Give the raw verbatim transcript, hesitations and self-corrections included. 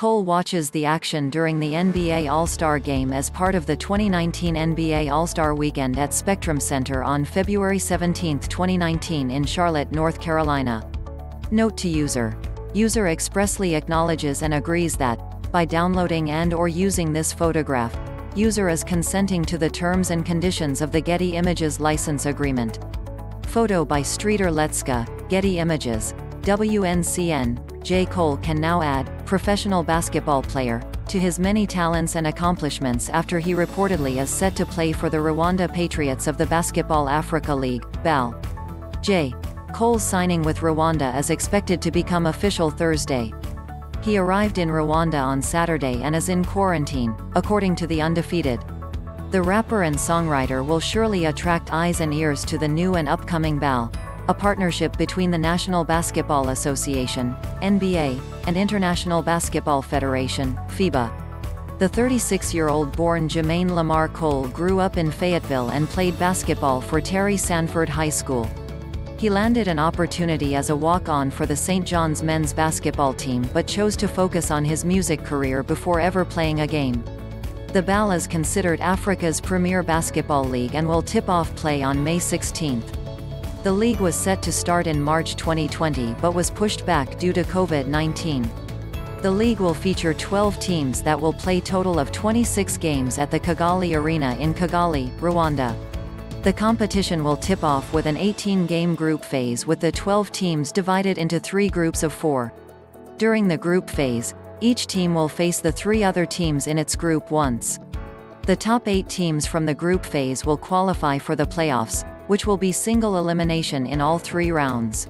Cole watches the action during the N B A All-Star Game as part of the twenty nineteen N B A All-Star Weekend at Spectrum Center on February seventeenth twenty nineteen in Charlotte, North Carolina. Note to user. User expressly acknowledges and agrees that, by downloading and or using this photograph, user is consenting to the terms and conditions of the Getty Images license agreement. Photo by Streeter Lecka, Getty Images, W N C N. J. Cole can now add, professional basketball player, to his many talents and accomplishments after he reportedly is set to play for the Rwanda Patriots of the Basketball Africa League, B A L. J. Cole's signing with Rwanda is expected to become official Thursday. He arrived in Rwanda on Saturday and is in quarantine, according to The Undefeated. The rapper and songwriter will surely attract eyes and ears to the new and upcoming B A L. A partnership between the National Basketball Association, N B A, and International Basketball Federation, FIBA. The thirty-six-year-old born Jermaine Lamarr Cole grew up in Fayetteville and played basketball for Terry Sanford High School. He landed an opportunity as a walk-on for the Saint John's men's basketball team but chose to focus on his music career before ever playing a game. The B A L is considered Africa's premier basketball league and will tip off play on May sixteenth. The league was set to start in March twenty twenty but was pushed back due to COVID nineteen. The league will feature twelve teams that will play total of twenty-six games at the Kigali Arena in Kigali, Rwanda. The competition will tip off with an eighteen-game group phase with the twelve teams divided into three groups of four. During the group phase, each team will face the three other teams in its group once. The top eight teams from the group phase will qualify for the playoffs, which will be single elimination in all three rounds.